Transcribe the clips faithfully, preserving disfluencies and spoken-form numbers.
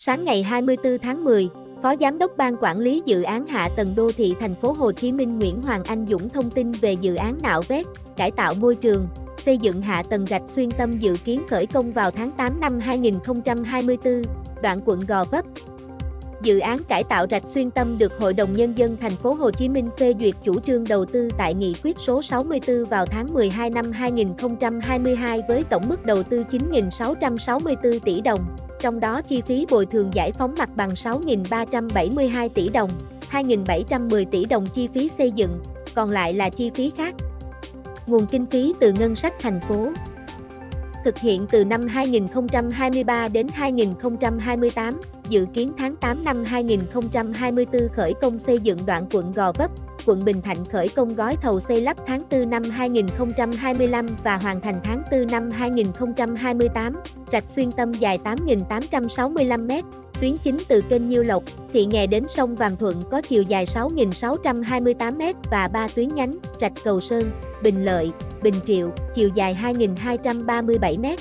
Sáng ngày hai mươi tư tháng mười, Phó Giám đốc Ban Quản lý Dự án Hạ tầng Đô thị Thành phố Hồ Chí Minh Nguyễn Hoàng Anh Dũng thông tin về dự án nạo vét, cải tạo môi trường, xây dựng hạ tầng Rạch Xuyên Tâm dự kiến khởi công vào tháng tám năm hai nghìn không trăm hai mươi tư, đoạn quận Gò Vấp. Dự án cải tạo Rạch Xuyên Tâm được Hội đồng Nhân dân Thành phố Hồ Chí Minh phê duyệt chủ trương đầu tư tại Nghị quyết số sáu mươi tư vào tháng mười hai năm hai nghìn không trăm hai mươi hai với tổng mức đầu tư chín nghìn sáu trăm sáu mươi tư tỷ đồng, trong đó chi phí bồi thường giải phóng mặt bằng sáu nghìn ba trăm bảy mươi hai tỷ đồng, hai nghìn bảy trăm mười tỷ đồng chi phí xây dựng, còn lại là chi phí khác. Nguồn kinh phí từ ngân sách thành phố. Thực hiện từ năm hai nghìn không trăm hai mươi ba đến hai nghìn không trăm hai mươi tám, dự kiến tháng tám năm hai nghìn không trăm hai mươi tư khởi công xây dựng đoạn quận Gò Vấp, quận Bình Thạnh khởi công gói thầu xây lắp tháng tư năm hai nghìn không trăm hai mươi lăm và hoàn thành tháng tư năm hai nghìn không trăm hai mươi tám, Rạch Xuyên Tâm dài tám nghìn tám trăm sáu mươi lăm mét, tuyến chính từ kênh Nhiêu Lộc, Thị Nghè đến sông Vàm Thuận có chiều dài sáu nghìn sáu trăm hai mươi tám mét và ba tuyến nhánh, Rạch Cầu Sơn, Bình Lợi, Bình Triệu, chiều dài hai nghìn hai trăm ba mươi bảy mét.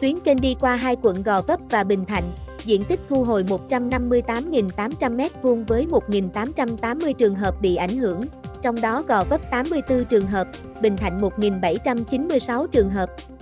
Tuyến kênh đi qua hai quận Gò Vấp và Bình Thạnh, diện tích thu hồi một trăm năm mươi tám nghìn tám trăm mét vuông với một nghìn tám trăm tám mươi trường hợp bị ảnh hưởng, trong đó Gò Vấp tám mươi tư trường hợp, Bình Thạnh một nghìn bảy trăm chín mươi sáu trường hợp.